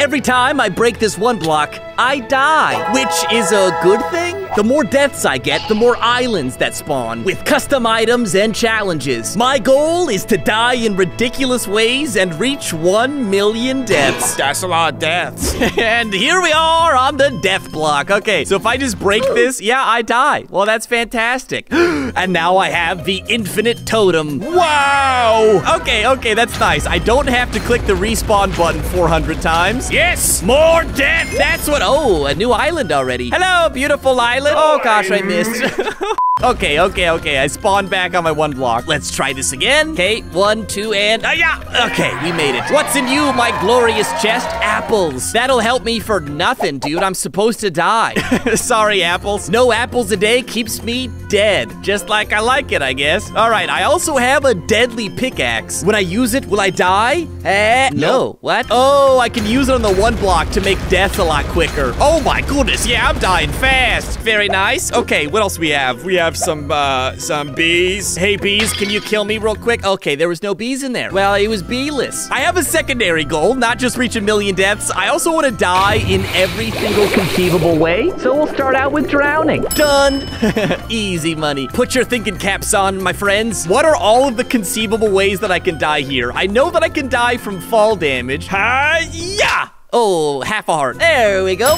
Every time I break this one block, I die, which is a good thing. The more deaths I get, the more islands that spawn with custom items and challenges. My goal is to die in ridiculous ways and reach 1,000,000 deaths. That's a lot of deaths. And here we are on the death block. Okay, so if I just break this, yeah, I die. Well, that's fantastic. And now I have the infinite totem. Wow! Okay, that's nice. I don't have to click the respawn button 400 times. Yes! More death! That's what... Oh, a new island already. Hello, beautiful island. Oh, gosh, I missed. Okay. I spawned back on my one block. Let's try this again. Okay, 1, 2, and... yeah! Okay, we made it. What's in you, my glorious chest? Apples. That'll help me for nothing, dude. I'm supposed to die. Sorry, apples. No apples a day keeps me dead. Just like I like it, I guess. All right, I also have a deadly pickaxe. When I use it, will I die? No. What? Oh, I can use it on the one block to make death a lot quicker. Oh, my goodness. Yeah, I'm dying fast. Very nice. Okay, what else we have? We have some bees. Hey, bees, can you kill me real quick? Okay, there was no bees in there. Well, it was bee-less. I have a secondary goal, not just reach 1,000,000 deaths. I also want to die in every single conceivable way, so we'll start out with drowning. Done. Easy money. Put your thinking caps on, my friends. What are all of the conceivable ways that I can die here? I know that I can die from fall damage. Hi-ya! Oh, half a heart. There we go.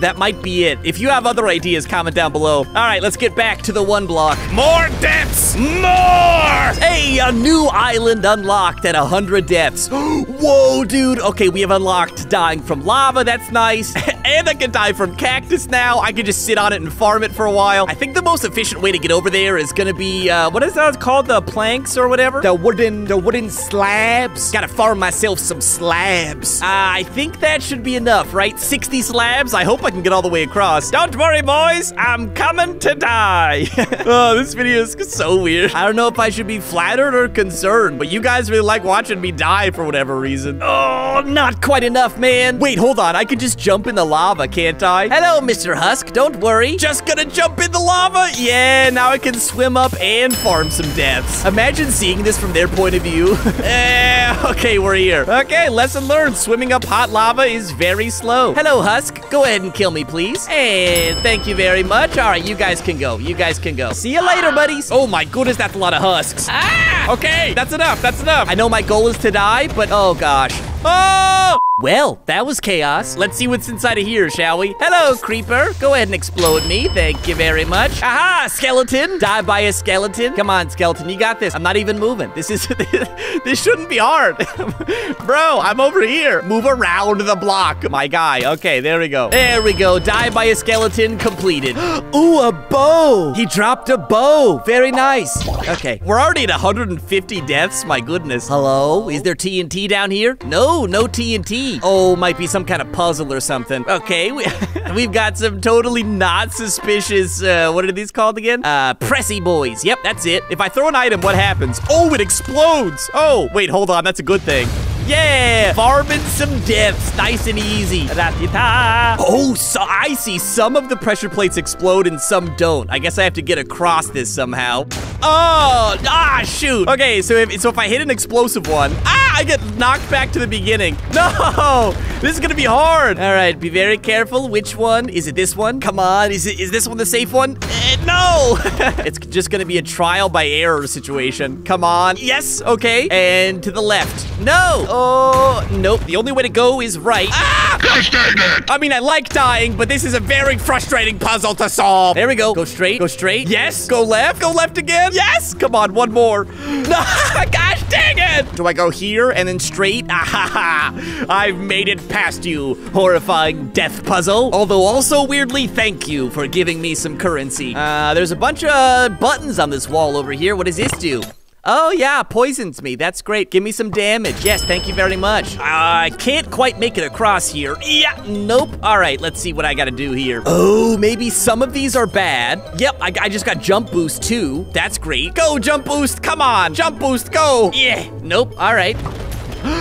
That might be it. If you have other ideas, comment down below. All right, let's get back to the one block. More deaths! More! Hey, a new island unlocked at 100 deaths. Whoa, dude. Okay, we have unlocked dying from lava. That's nice. And I can die from cactus now. I can just sit on it and farm it for a while. I think the most efficient way to get over there is gonna be, what is that called? The planks or whatever? The wooden slabs. Gotta farm myself some slabs. I think that should be enough, right? 60 slabs. I hope I can get all the way across. Don't worry, boys. I'm coming to die. Oh, this video is so weird. I don't know if I should be flattered or concerned, but you guys really like watching me die for whatever reason. Oh, not quite enough, man. Wait, hold on. I could just jump in the lava, can't I? Hello, Mr. Husk. Don't worry. Just gonna jump in the lava? Yeah, now I can swim up and farm some deaths. Imagine seeing this from their point of view. Okay, we're here. Okay, lesson learned. Swimming up hot lava is very slow. Hello, Husk. Go ahead and kill me, please. And thank you very much. All right, you guys can go. You guys can go. See you later, buddies. Oh, my goodness, that's a lot of husks. Ah! Okay, that's enough. That's enough. I know my goal is to die, but oh, gosh. Oh! Well, that was chaos. Let's see what's inside of here, shall we? Hello, creeper. Go ahead and explode me. Thank you very much. Aha, skeleton. Die by a skeleton. Come on, skeleton. You got this. I'm not even moving. This shouldn't be hard. Bro, I'm over here. Move around the block, my guy. Okay, there we go. There we go. Die by a skeleton completed. Ooh, a bow. He dropped a bow. Very nice. Okay, we're already at 150 deaths. My goodness. Hello? Is there TNT down here? No TNT. Oh, might be some kind of puzzle or something. Okay, we've got some totally not suspicious, what are these called again? Pressy boys. Yep, that's it. If I throw an item, what happens? Oh, it explodes. Oh, wait, hold on. That's a good thing. Yeah, farming some deaths, nice and easy. Oh, so I see some of the pressure plates explode and some don't. I guess I have to get across this somehow. Oh, shoot. Okay, so if I hit an explosive one, I get knocked back to the beginning. No, this is gonna be hard. All right, be very careful. Which one? Is it this one? Come on, is this one the safe one? No. It's just gonna be a trial by error situation. Come on. Yes, okay. And to the left. No. Oh, nope. The only way to go is right. Ah! Gosh dang it! I mean, I like dying, but this is a very frustrating puzzle to solve. There we go. Go straight. Go straight. Yes. Go left. Go left again. Yes. Come on, one more. No. Gosh dang it! Do I go here and then straight? Ah ha ha! I've made it past you, horrifying death puzzle. Although also weirdly, thank you for giving me some currency. There's a bunch of buttons on this wall over here. What does this do? Oh, yeah, poisons me. That's great. Give me some damage. Yes, thank you very much. I can't quite make it across here. Yeah, nope. All right, let's see what I got to do here. Oh, maybe some of these are bad. Yep, I just got jump boost, too. That's great. Go, jump boost. Come on. Jump boost, go. Yeah, nope. All right.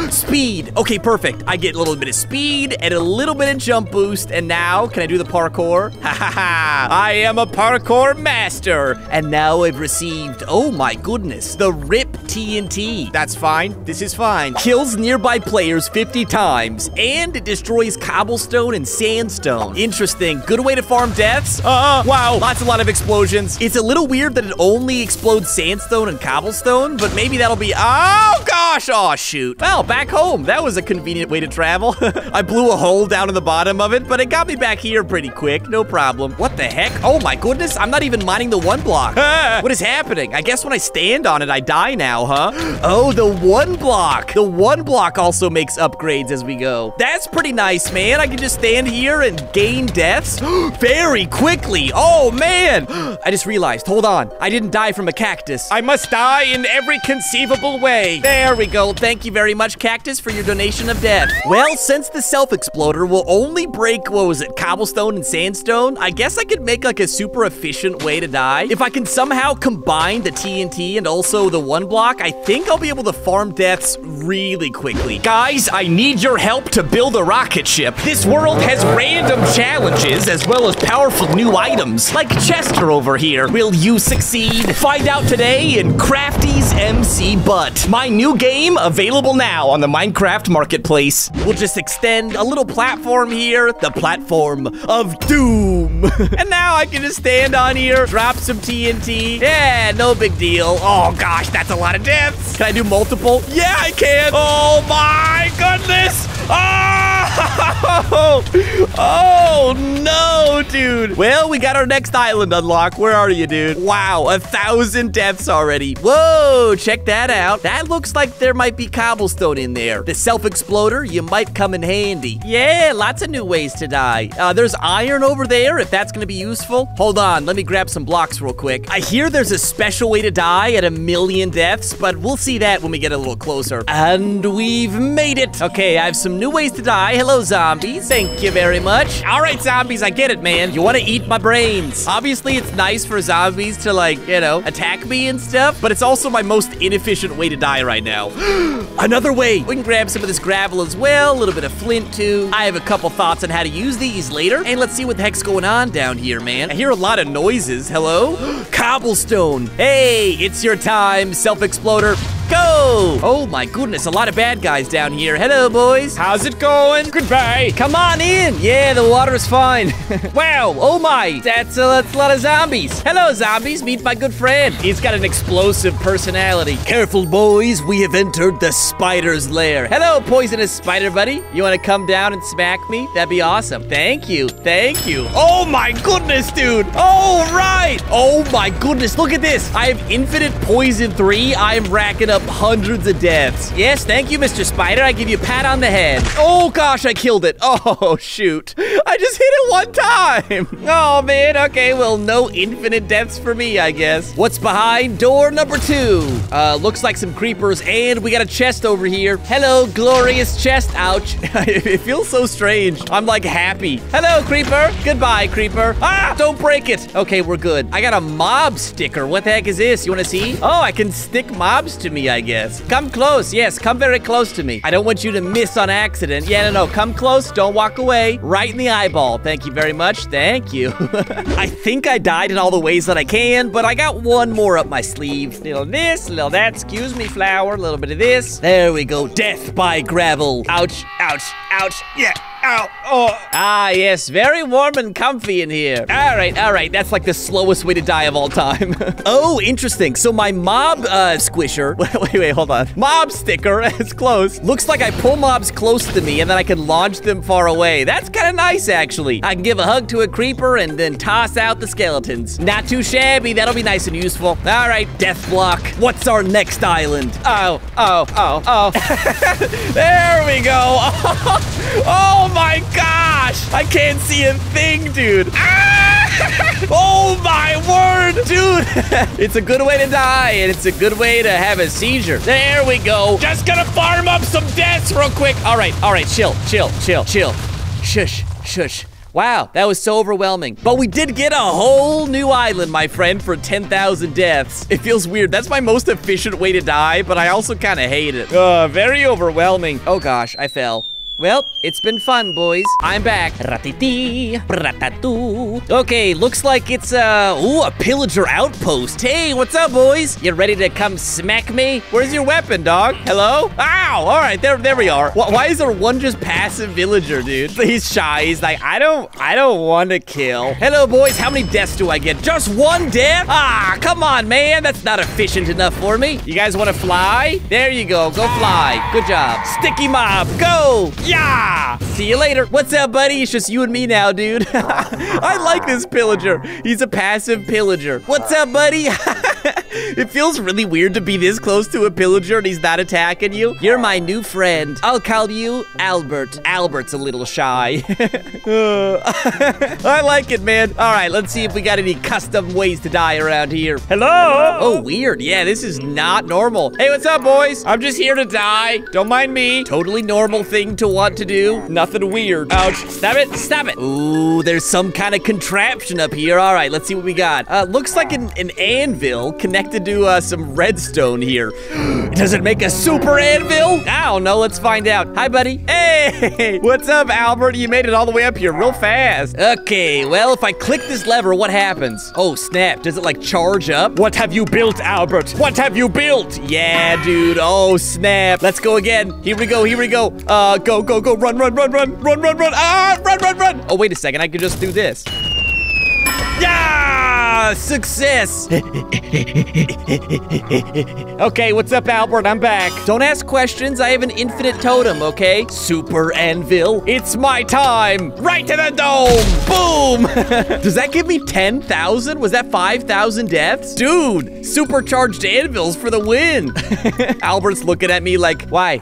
Speed. Okay, perfect. I get a little bit of speed and a little bit of jump boost. And now, can I do the parkour? Ha ha ha. I am a parkour master. And now I've received, oh my goodness, the RIP TNT. That's fine. This is fine. Kills nearby players 50 times, and it destroys cobblestone and sandstone. Interesting. Good way to farm deaths. Wow. A lot of explosions. It's a little weird that it only explodes sandstone and cobblestone, but maybe that'll be... Oh, gosh. Oh, shoot. Well, back home. That was a convenient way to travel. I blew a hole down in the bottom of it, but it got me back here pretty quick. No problem. What the heck? Oh, my goodness. I'm not even mining the one block. What is happening? I guess when I stand on it, I die now, huh? Oh, the one block. The one block also makes upgrades as we go. That's pretty nice, man. I can just stand here and gain deaths very quickly. Oh, man. I just realized. Hold on. I didn't die from a cactus. I must die in every conceivable way. There we go. Thank you very much, Cactus, for your donation of death. Well, since the self-exploder will only break, what was it, cobblestone and sandstone, I guess I could make like a super efficient way to die. If I can somehow combine the TNT and also the one block, I think I'll be able to farm deaths really quickly. Guys, I need your help to build a rocket ship. This world has random challenges as well as powerful new items, like Chester over here. Will you succeed? Find out today in Craftee's MC Butt, my new game available now on the Minecraft Marketplace. We'll just extend a little platform here, the platform of doom. And now I can just stand on here, drop some TNT. Yeah, no big deal. Oh gosh, that's a lot of deaths. Can I do multiple? Yeah, I can. Oh my goodness. Oh no, dude. Well, we got our next island unlocked. Where are you, dude? Wow, 1,000 deaths already. Whoa, check that out. That looks like there might be cobblestone in there. The self-exploder, you might come in handy. Yeah, lots of new ways to die. There's iron over there, if that's gonna be useful. Hold on, let me grab some blocks real quick. I hear there's a special way to die at 1,000,000 deaths, but we'll see that when we get a little closer. And we've made it. Okay, I have some new ways to die. Hello, zombies. Thank you very much. All right, zombies, I get it, man. You wanna eat my brains. Obviously, it's nice for zombies to, like, you know, attack me and stuff, but it's also my most inefficient way to die right now. Another way. We can grab some of this gravel as well, a little bit of flint too. I have a couple thoughts on how to use these later, and let's see what the heck's going on down here, man. I hear a lot of noises. Hello? Cobblestone. Hey, it's your time, self-exploder. Go! Oh my goodness, a lot of bad guys down here. Hello, boys. How's it going? Goodbye. Come on in. Yeah, the water is fine. Wow, oh my. That's a lot of zombies. Hello, zombies. Meet my good friend. He's got an explosive personality. Careful, boys. We have entered the spider's lair. Hello, poisonous spider buddy. You want to come down and smack me? That'd be awesome. Thank you. Thank you. Oh my goodness, dude. All right. Oh my goodness. Look at this. I have infinite poison 3. I'm racking up hundreds of deaths. Yes, thank you, Mr. Spider. I give you a pat on the head. Oh, gosh, I killed it. Oh, shoot. I just hit it one time. Oh, man. Okay, well, no infinite deaths for me, I guess. What's behind door number 2? Looks like some creepers, and we got a chest over here. Hello, glorious chest. Ouch. It feels so strange. I'm, like, happy. Hello, creeper. Goodbye, creeper. Ah, don't break it. Okay, we're good. I got a mob sticker. What the heck is this? You want to see? Oh, I can stick mobs to me, I guess. Come close. Yes, come very close to me. I don't want you to miss on accident. Yeah, no, no. Come close. Don't walk away. Right in the eyeball. Thank you very much. Thank you. I think I died in all the ways that I can, but I got one more up my sleeve. Little this, little that. Excuse me, flower. A little bit of this. There we go. Death by gravel. Ouch, ouch, ouch. Yeah. Ow, oh. Ah, yes, very warm and comfy in here. All right, that's like the slowest way to die of all time. Oh, interesting. So my mob squisher, wait, hold on. Mob sticker, it's close. Looks like I pull mobs close to me and then I can launch them far away. That's kind of nice, actually. I can give a hug to a creeper and then toss out the skeletons. Not too shabby, that'll be nice and useful. All right, death block. What's our next island? Oh. There we go. Oh my gosh! I can't see a thing, dude. Ah! Oh my word, dude! It's a good way to die, and it's a good way to have a seizure. There we go. Just gonna farm up some deaths real quick. All right, chill. Shush, shush. Wow, that was so overwhelming. But we did get a whole new island, my friend, for 10,000 deaths. It feels weird. That's my most efficient way to die, but I also kind of hate it. Very overwhelming. Oh gosh, I fell. Well, it's been fun, boys. I'm back. Ratiti, ratatoo. Okay, looks like it's a pillager outpost. Hey, what's up, boys? You ready to come smack me? Where's your weapon, dog? Hello? Ow! All right, there we are. Why is there one just passive villager, dude? He's shy. He's like, I don't want to kill. Hello, boys. How many deaths do I get? Just one death? Ah, come on, man. That's not efficient enough for me. You guys want to fly? There you go. Go fly. Good job. Sticky mob. Go. Yeah! See you later. What's up, buddy? It's just you and me now, dude. I like this pillager. He's a passive pillager. What's up, buddy? It feels really weird to be this close to a pillager and he's not attacking you. You're my new friend. I'll call you Albert. Albert's a little shy. I like it, man. All right, let's see if we got any custom ways to die around here. Hello? Oh, weird. Yeah, this is not normal. Hey, what's up, boys? I'm just here to die. Don't mind me. Totally normal thing to want to do. Nothing weird. Ouch. Stop it. Stop it. Ooh, there's some kind of contraption up here. All right, let's see what we got. Looks like an anvil connected to some redstone here. Does it make a super anvil? I don't know. Let's find out. Hi, buddy. Hey, what's up, Albert? You made it all the way up here real fast. Okay, well, if I click this lever, what happens? Oh, snap. Does it, like, charge up? What have you built, Albert? What have you built? Yeah, dude. Oh, snap. Let's go again. Here we go. Here we go. Go, go, go. Run, run, run, run, run, run, run. Ah, run, run, run. Oh, wait a second. I could just do this. Yeah! Success! Okay, what's up, Albert? I'm back. Don't ask questions. I have an infinite totem, okay? Super anvil. It's my time. Right to the dome. Boom! Does that give me 10,000? Was that 5,000 deaths? Dude, supercharged anvils for the win. Albert's looking at me like, why?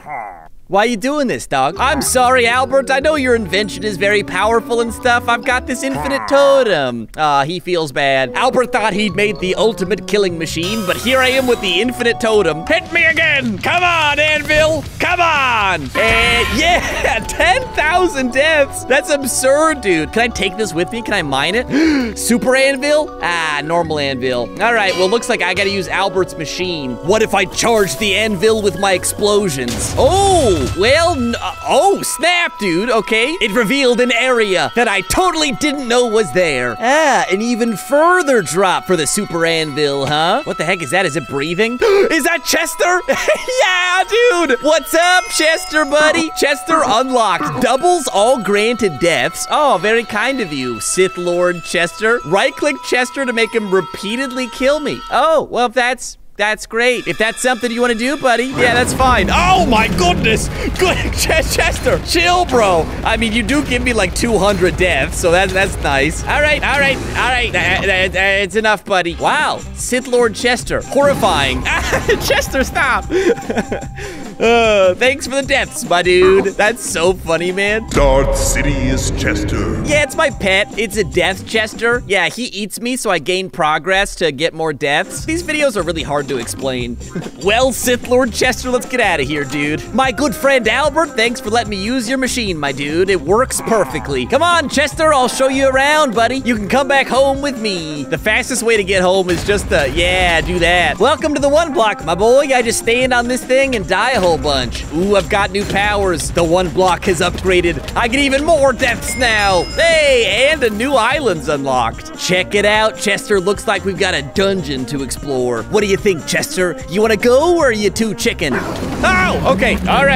Why are you doing this, dog? I'm sorry, Albert. I know your invention is very powerful and stuff. I've got this infinite totem. Aw, he feels bad. Albert thought he'd made the ultimate killing machine, but here I am with the infinite totem. Hit me again! Come on, Anvil! Come on! Yeah! 10,000 deaths! That's absurd, dude. Can I take this with me? Can I mine it? Super Anvil? Ah, normal Anvil. All right, well, looks like I gotta use Albert's machine. What if I charge the Anvil with my explosions? Oh! Well, oh, snap, dude. Okay. It revealed an area that I totally didn't know was there. Ah, an even further drop for the super anvil, huh? What the heck is that? Is it breathing? Is that Chester? Yeah, dude. What's up, Chester, buddy? Chester unlocked. Doubles all granted deaths. Oh, very kind of you, Sith Lord Chester. Right-click Chester to make him repeatedly kill me. Oh, well, if that's great. If that's something you want to do, buddy, yeah, that's fine. Oh, my goodness. Good, Chester. Chill, bro. I mean, you do give me like 200 deaths, so that's nice. All right, all right, all right. It's enough, buddy. Wow. Sith Lord Chester. Horrifying. Chester, stop. Thanks for the deaths, my dude. That's so funny, man. Darth Sidious Chester. Yeah, it's my pet. It's a death Chester. Yeah, he eats me, so I gain progress to get more deaths. These videos are really hard to explain. Well, Sith Lord Chester, let's get out of here, dude. My good friend Albert, thanks for letting me use your machine, my dude. It works perfectly. Come on, Chester, I'll show you around, buddy. You can come back home with me. The fastest way to get home is just to, yeah, do that. Welcome to the one block, my boy. I just stand on this thing and die a whole bunch. Ooh, I've got new powers. The one block has upgraded. I get even more deaths now. Hey, and a new island's unlocked. Check it out, Chester. Looks like we've got a dungeon to explore. What do you think, Chester? You want to go, or are you too chicken? Oh, okay. All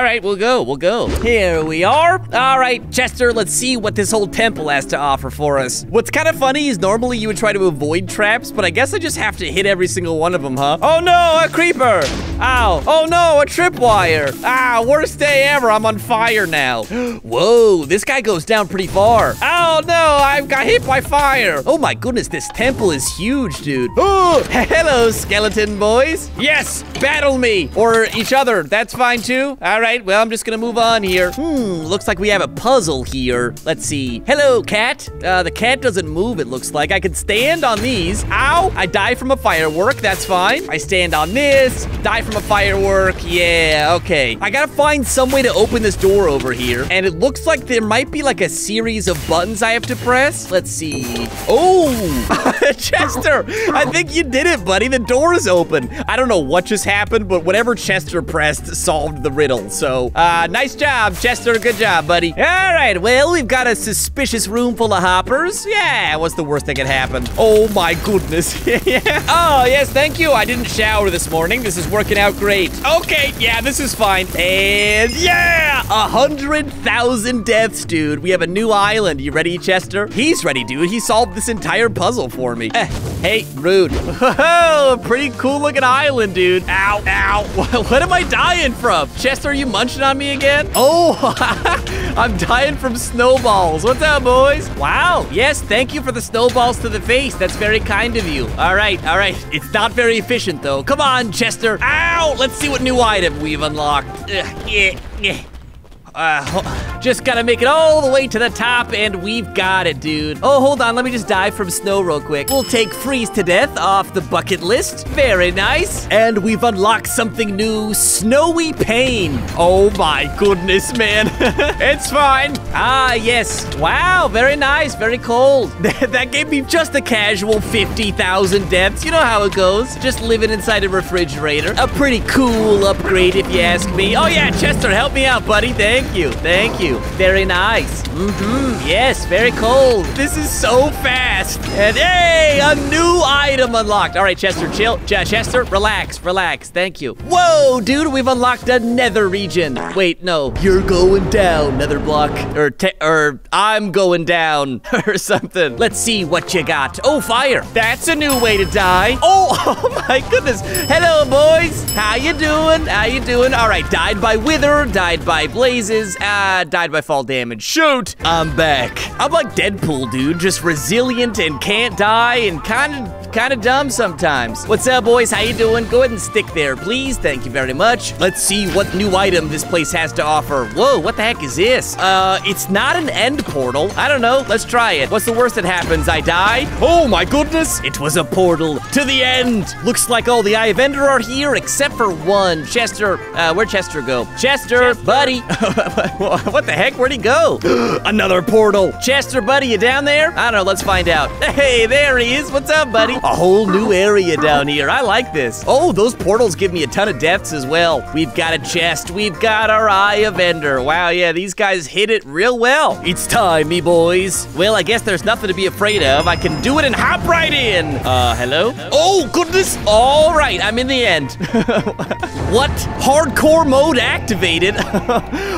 right, we'll go, we'll go. Here we are. All right, Chester, let's see what this whole temple has to offer for us. What's kind of funny is normally you would try to avoid traps, but I guess I just have to hit every single one of them, huh? Oh no, a creeper. Ow. Oh no, a tripwire. Ah, worst day ever. I'm on fire now. Whoa, this guy goes down pretty far. Oh no, I got hit by fire. Oh my goodness, this temple is huge, dude. Oh, hello, skeleton boys. Yes, battle me or each other. That's fine too. All right, well, I'm just gonna move on here. Looks like we have a puzzle here. Let's see. Hello, cat. The cat doesn't move, it looks like. I can stand on these. Ow, I die from a firework. That's fine. I stand on this, die from from a firework. Yeah, okay. I gotta find some way to open this door over here. And it looks like there might be like a series of buttons I have to press. Let's see. Oh, Chester, I think you did it, buddy. The door is open. I don't know what just happened, but whatever Chester pressed solved the riddle. So nice job, Chester. Good job, buddy. All right, well, we've got a suspicious room full of hoppers. Yeah, what's the worst that could happen? Oh my goodness. Yeah. Oh, yes, thank you. I didn't shower this morning. This is working out great. Okay, yeah, this is fine. And yeah, 100,000 deaths, dude. We have a new island. You ready, Chester? He's ready, dude. He solved this entire puzzle for me. Hey, rude. Oh, pretty cool looking island, dude. Ow, ow. What am I dying from? Chester, are you munching on me again? Oh, I'm dying from snowballs. What's up, boys? Wow. Yes, thank you for the snowballs to the face. That's very kind of you. All right, all right. It's not very efficient, though. Come on, Chester. Ow! Let's see what new item we've unlocked. Ugh, yeah, yeah. Just gotta make it all the way to the top, and we've got it, dude. Oh, hold on, let me just dive from snow real quick. We'll take freeze to death off the bucket list. Very nice. And we've unlocked something new, snowy pain. Oh my goodness, man. It's fine. Ah, yes. Wow, very nice, very cold. That gave me just a casual 50,000 deaths. You know how it goes. Just living inside a refrigerator. A pretty cool upgrade, if you ask me. Oh yeah, Chester, help me out, buddy. Thank you, thank you. Very nice. Mm-hmm, yes, very cold. This is so fast. And hey, a new item unlocked. All right, Chester, chill. Chester, relax, relax, thank you. Whoa, dude, we've unlocked a nether region. Wait, no, you're going down, nether block. Or I'm going down, or something. Let's see what you got. Oh, fire, that's a new way to die. Oh my goodness. Hello, boys, how you doing, how you doing? All right, died by wither, died by blazes, died by fall damage. Shoot, I'm back. I'm like Deadpool, dude, just resilient and can't die and kind of dumb sometimes. What's up, boys? How you doing? Go ahead and stick there, please. Thank you very much. Let's see what new item this place has to offer. Whoa, what the heck is this? It's not an end portal. I don't know. Let's try it. What's the worst that happens? I die? Oh my goodness, it was a portal to the end. Looks like all the Eye of Ender are here except for one. Chester, where'd Chester go? Chester, buddy. What the heck? Where'd he go? Another portal. Chester, buddy, you down there? I don't know. Let's find out. Hey, there he is. What's up, buddy? A whole new area down here. I like this. Oh, those portals give me a ton of deaths as well. We've got a chest. We've got our Eye of Ender. Wow, yeah, these guys hit it real well. It's time, me boys. Well, I guess there's nothing to be afraid of. I can do it and hop right in. Hello? Oh, goodness. All right, I'm in the end. What? Hardcore mode activated?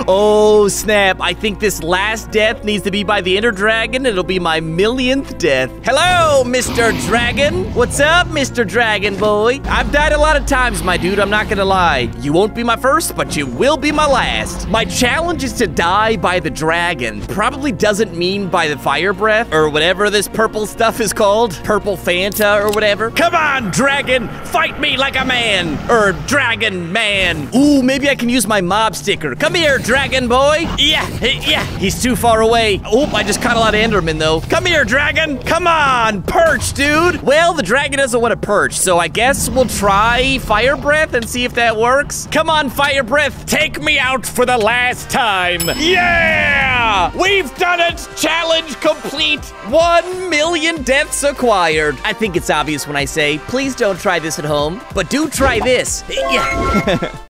Oh, snap. I think this last death needs to be by the Ender Dragon. It'll be my millionth death. Hello, Mr. Dragon. What's up, Mr. Dragon boy? I've died a lot of times, my dude. I'm not gonna lie. You won't be my first, but you will be my last. My challenge is to die by the dragon. Probably doesn't mean by the fire breath or whatever this purple stuff is called. Purple Fanta or whatever. Come on, dragon. Fight me like a man. Or dragon man. Ooh, maybe I can use my mob sticker. Come here, dragon boy. Yeah, yeah. He's too far away. Oh, I just caught a lot of Endermen, though. Come here, dragon. Come on, perch, dude. Well, the dragon doesn't want to perch, so I guess we'll try fire breath and see if that works. Come on, fire breath. Take me out for the last time. Yeah! We've done it. Challenge complete. 1 million deaths acquired. I think it's obvious when I say, please don't try this at home, but do try this. Yeah.